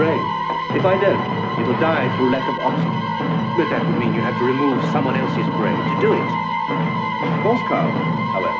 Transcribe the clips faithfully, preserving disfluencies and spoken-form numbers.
brain. If I don't, it will die through lack of oxygen. But that would mean you have to remove someone else's brain to do it. Horse cow, however.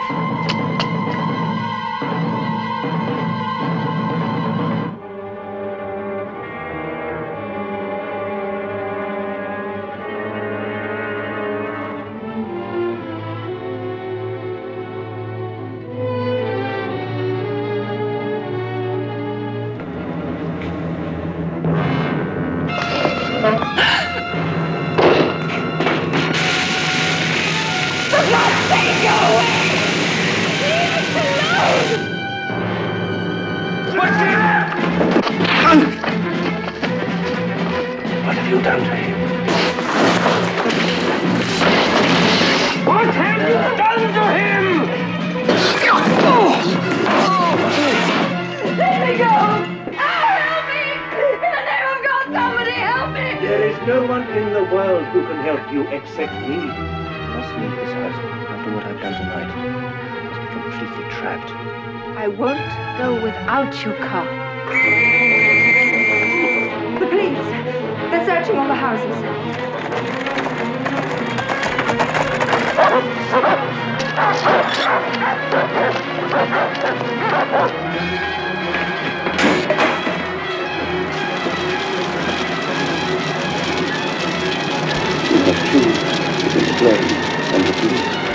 The shoes, the display, and the keys.